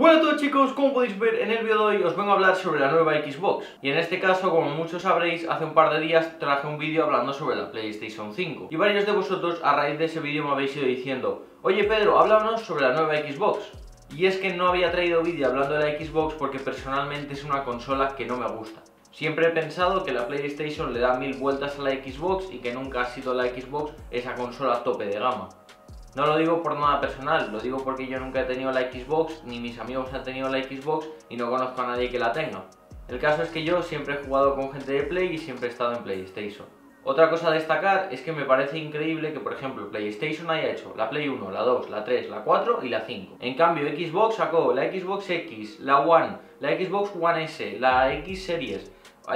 Bueno a todos chicos, como podéis ver en el vídeo de hoy os vengo a hablar sobre la nueva Xbox. Y en este caso, como muchos sabréis, hace un par de días traje un vídeo hablando sobre la PlayStation 5. Y varios de vosotros a raíz de ese vídeo me habéis ido diciendo: oye Pedro, háblanos sobre la nueva Xbox. Y es que no había traído vídeo hablando de la Xbox porque personalmente es una consola que no me gusta. Siempre he pensado que la PlayStation le da mil vueltas a la Xbox y que nunca ha sido la Xbox esa consola tope de gama. No lo digo por nada personal, lo digo porque yo nunca he tenido la Xbox, ni mis amigos han tenido la Xbox y no conozco a nadie que la tenga. El caso es que yo siempre he jugado con gente de Play y siempre he estado en PlayStation. Otra cosa a destacar es que me parece increíble que por ejemplo PlayStation haya hecho la Play 1, la 2, la 3, la 4 y la 5. En cambio Xbox sacó la Xbox X, la One, la Xbox One S, la X Series.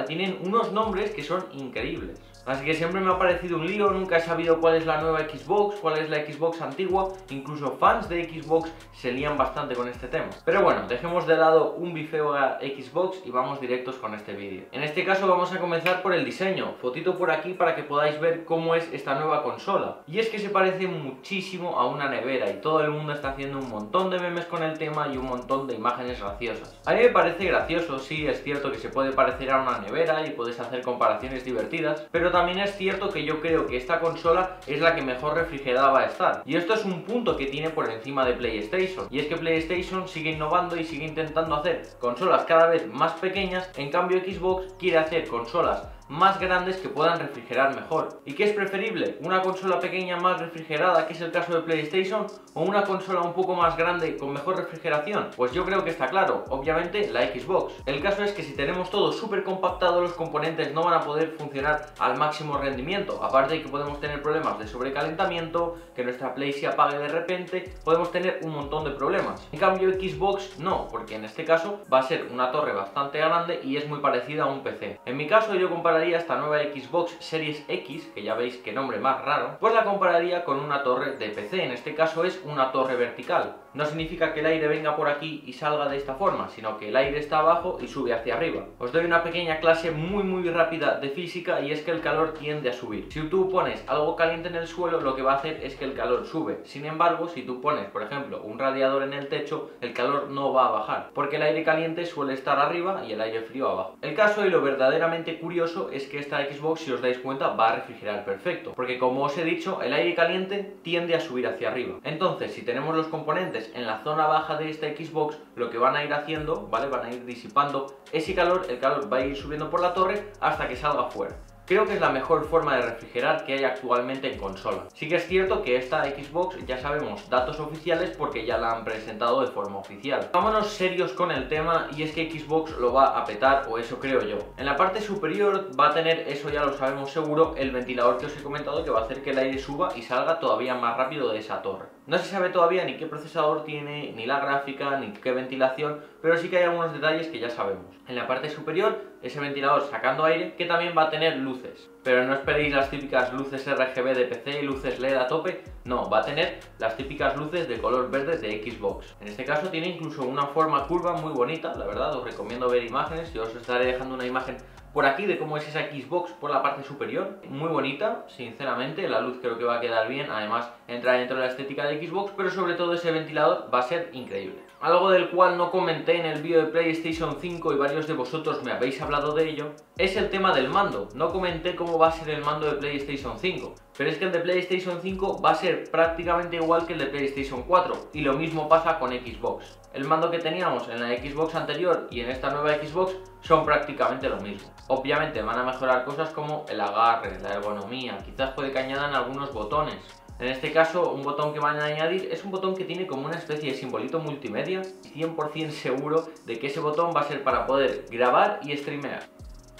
Tienen unos nombres que son increíbles. Así que siempre me ha parecido un lío, nunca he sabido cuál es la nueva Xbox, cuál es la Xbox antigua. Incluso fans de Xbox se lían bastante con este tema. Pero bueno, dejemos de lado un bifeo a Xbox y vamos directos con este vídeo. En este caso vamos a comenzar por el diseño. Fotito por aquí para que podáis ver cómo es esta nueva consola. Y es que se parece muchísimo a una nevera y todo el mundo está haciendo un montón de memes con el tema y un montón de imágenes graciosas. A mí me parece gracioso, sí, es cierto que se puede parecer a una nevera y podéis hacer comparaciones divertidas, pero también es cierto que yo creo que esta consola es la que mejor refrigerada va a estar. Y esto es un punto que tiene por encima de PlayStation. Y es que PlayStation sigue innovando y sigue intentando hacer consolas cada vez más pequeñas. En cambio Xbox quiere hacer consolas más grandes que puedan refrigerar mejor. ¿Y qué es preferible? ¿Una consola pequeña más refrigerada, que es el caso de PlayStation, o una consola un poco más grande con mejor refrigeración? Pues yo creo que está claro, obviamente la Xbox. El caso es que si tenemos todo súper compactado, los componentes no van a poder funcionar al máximo rendimiento. Aparte de que podemos tener problemas de sobrecalentamiento, que nuestra Play se apague de repente, podemos tener un montón de problemas. En cambio Xbox no, porque en este caso va a ser una torre bastante grande y es muy parecida a un PC. En mi caso yo compararía esta nueva Xbox Series X, que ya veis qué nombre más raro, pues la compararía con una torre de PC. En este caso es una torre vertical. No significa que el aire venga por aquí y salga de esta forma, sino que el aire está abajo y sube hacia arriba. Os doy una pequeña clase muy rápida de física, y es que el calor tiende a subir. Si tú pones algo caliente en el suelo, lo que va a hacer es que el calor sube. Sin embargo, si tú pones, por ejemplo, un radiador en el techo, el calor no va a bajar, porque el aire caliente suele estar arriba y el aire frío abajo. El caso y lo verdaderamente curioso es que esta Xbox, si os dais cuenta, va a refrigerar perfecto, porque como os he dicho, el aire caliente tiende a subir hacia arriba. Entonces, si tenemos los componentes en la zona baja de esta Xbox, lo que van a ir haciendo, ¿vale?, van a ir disipando ese calor, el calor va a ir subiendo por la torre hasta que salga fuera. Creo que es la mejor forma de refrigerar que hay actualmente en consola. Sí que es cierto que esta Xbox, ya sabemos datos oficiales porque ya la han presentado de forma oficial. Vámonos serios con el tema, y es que Xbox lo va a petar, o eso creo yo. En la parte superior va a tener, eso ya lo sabemos seguro, el ventilador que os he comentado, que va a hacer que el aire suba y salga todavía más rápido de esa torre. No se sabe todavía ni qué procesador tiene, ni la gráfica, ni qué ventilación, pero sí que hay algunos detalles que ya sabemos. En la parte superior, ese ventilador sacando aire, que también va a tener luces. Pero no esperéis las típicas luces RGB de PC, luces LED a tope, no, va a tener las típicas luces de color verde de Xbox. En este caso tiene incluso una forma curva muy bonita, la verdad, os recomiendo ver imágenes, yo os estaré dejando una imagen por aquí de cómo es esa Xbox por la parte superior. Muy bonita, sinceramente, la luz creo que va a quedar bien, además entra dentro de la estética de Xbox, pero sobre todo ese ventilador va a ser increíble. Algo del cual no comenté en el vídeo de PlayStation 5 y varios de vosotros me habéis hablado de ello, es el tema del mando. No comenté cómo va a ser el mando de PlayStation 5, pero es que el de PlayStation 5 va a ser prácticamente igual que el de PlayStation 4 y lo mismo pasa con Xbox. El mando que teníamos en la Xbox anterior y en esta nueva Xbox son prácticamente lo mismo. Obviamente van a mejorar cosas como el agarre, la ergonomía, quizás puede que añadan algunos botones. En este caso, un botón que van a añadir es un botón que tiene como una especie de simbolito multimedia. 100% seguro de que ese botón va a ser para poder grabar y streamear.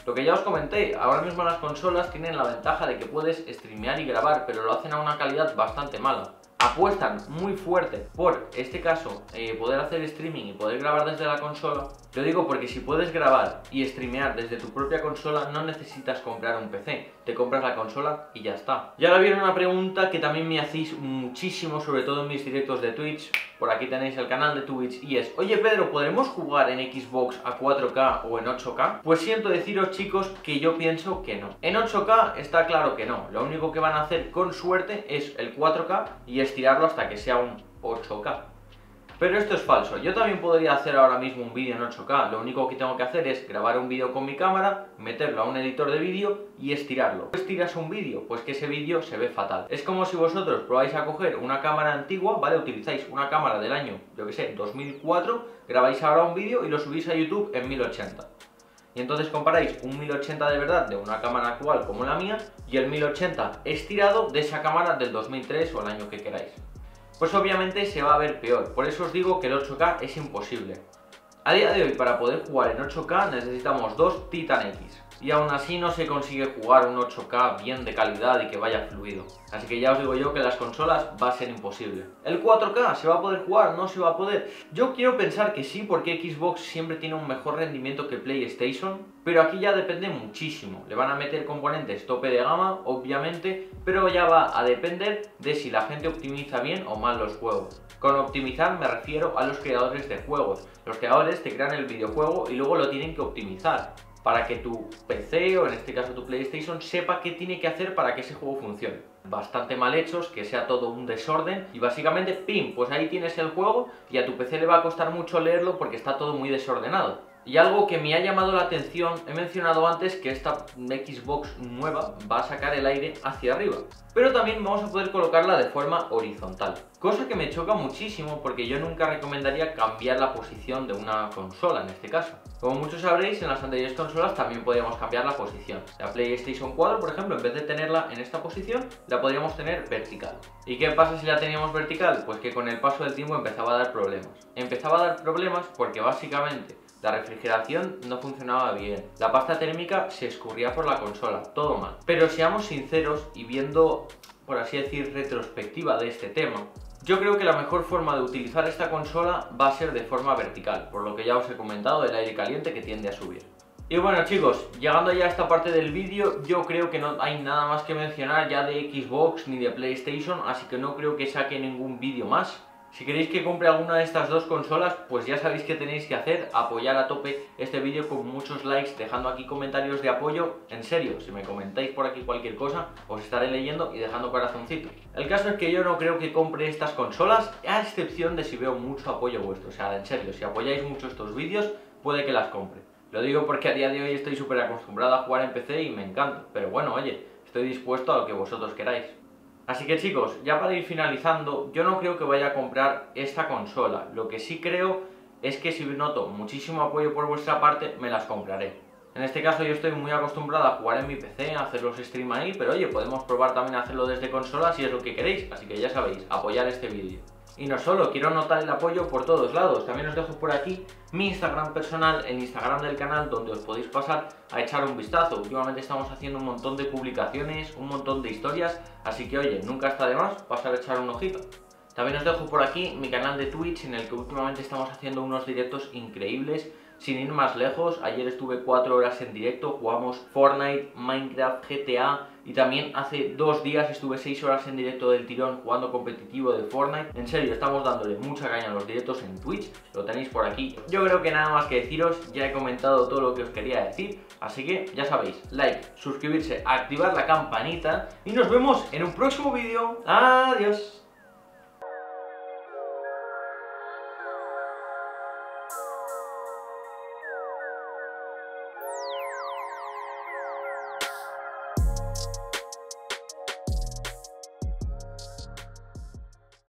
Lo que ya os comenté, ahora mismo las consolas tienen la ventaja de que puedes streamear y grabar, pero lo hacen a una calidad bastante mala. Apuestan muy fuerte por este caso, poder hacer streaming y poder grabar desde la consola. Lo digo porque si puedes grabar y streamear desde tu propia consola, no necesitas comprar un PC, te compras la consola y ya está. Y ahora viene una pregunta que también me hacéis muchísimo, sobre todo en mis directos de Twitch. Por aquí tenéis el canal de Twitch, y es: oye Pedro, ¿podremos jugar en Xbox a 4K o en 8K? Pues siento deciros chicos que yo pienso que no. En 8K está claro que no, lo único que van a hacer con suerte es el 4K y estirarlo hasta que sea un 8K. Pero esto es falso. Yo también podría hacer ahora mismo un vídeo en 8K. Lo único que tengo que hacer es grabar un vídeo con mi cámara, meterlo a un editor de vídeo y estirarlo. ¿Pues tiras un vídeo? Pues que ese vídeo se ve fatal. Es como si vosotros probáis a coger una cámara antigua, ¿vale? Utilizáis una cámara del año, yo que sé, 2004, grabáis ahora un vídeo y lo subís a YouTube en 1080. Y entonces comparáis un 1080 de verdad de una cámara actual como la mía y el 1080 estirado de esa cámara del 2003 o el año que queráis. Pues obviamente se va a ver peor, por eso os digo que el 8K es imposible. A día de hoy para poder jugar en 8K necesitamos dos Titan X. Y aún así no se consigue jugar un 8K bien de calidad y que vaya fluido. Así que ya os digo yo que en las consolas va a ser imposible. ¿El 4K se va a poder jugar? ¿No se va a poder? Yo quiero pensar que sí, porque Xbox siempre tiene un mejor rendimiento que PlayStation. Pero aquí ya depende muchísimo. Le van a meter componentes tope de gama, obviamente, pero ya va a depender de si la gente optimiza bien o mal los juegos. Con optimizar me refiero a los creadores de juegos. Los creadores te crean el videojuego y luego lo tienen que optimizar para que tu PC o en este caso tu PlayStation sepa qué tiene que hacer para que ese juego funcione. Bastante mal hechos, que sea todo un desorden y básicamente ¡pim! Pues ahí tienes el juego y a tu PC le va a costar mucho leerlo porque está todo muy desordenado. Y algo que me ha llamado la atención, he mencionado antes que esta Xbox nueva va a sacar el aire hacia arriba, pero también vamos a poder colocarla de forma horizontal, cosa que me choca muchísimo porque yo nunca recomendaría cambiar la posición de una consola en este caso. Como muchos sabréis, en las anteriores consolas también podíamos cambiar la posición. La PlayStation 4, por ejemplo, en vez de tenerla en esta posición, la podríamos tener vertical. ¿Y qué pasa si la teníamos vertical? Pues que con el paso del tiempo empezaba a dar problemas. Empezaba a dar problemas porque básicamente la refrigeración no funcionaba bien, la pasta térmica se escurría por la consola, todo mal. Pero seamos sinceros y viendo, por así decir, retrospectiva de este tema, yo creo que la mejor forma de utilizar esta consola va a ser de forma vertical, por lo que ya os he comentado del aire caliente que tiende a subir. Y bueno chicos, llegando ya a esta parte del vídeo, yo creo que no hay nada más que mencionar ya de Xbox ni de PlayStation, así que no creo que saque ningún vídeo más. Si queréis que compre alguna de estas dos consolas, pues ya sabéis qué tenéis que hacer, apoyar a tope este vídeo con muchos likes, dejando aquí comentarios de apoyo. En serio, si me comentáis por aquí cualquier cosa, os estaré leyendo y dejando corazoncito. El caso es que yo no creo que compre estas consolas, a excepción de si veo mucho apoyo vuestro. O sea, en serio, si apoyáis mucho estos vídeos, puede que las compre. Lo digo porque a día de hoy estoy súper acostumbrado a jugar en PC y me encanta. Pero bueno, oye, estoy dispuesto a lo que vosotros queráis. Así que chicos, ya para ir finalizando, yo no creo que vaya a comprar esta consola. Lo que sí creo es que si noto muchísimo apoyo por vuestra parte, me las compraré. En este caso yo estoy muy acostumbrado a jugar en mi PC, a hacer los stream ahí, pero oye, podemos probar también a hacerlo desde consola si es lo que queréis. Así que ya sabéis, apoyar este vídeo. Y no solo, quiero notar el apoyo por todos lados. También os dejo por aquí mi Instagram personal, el Instagram del canal, donde os podéis pasar a echar un vistazo. Últimamente estamos haciendo un montón de publicaciones, un montón de historias, así que oye, nunca está de más pasar a echar un ojito. También os dejo por aquí mi canal de Twitch, en el que últimamente estamos haciendo unos directos increíbles. Sin ir más lejos, ayer estuve 4 horas en directo, jugamos Fortnite, Minecraft, GTA y también hace 2 días estuve 6 horas en directo del tirón jugando competitivo de Fortnite. En serio, estamos dándole mucha caña a los directos en Twitch, lo tenéis por aquí. Yo creo que nada más que deciros, ya he comentado todo lo que os quería decir, así que ya sabéis, like, suscribirse, activar la campanita y nos vemos en un próximo vídeo. Adiós.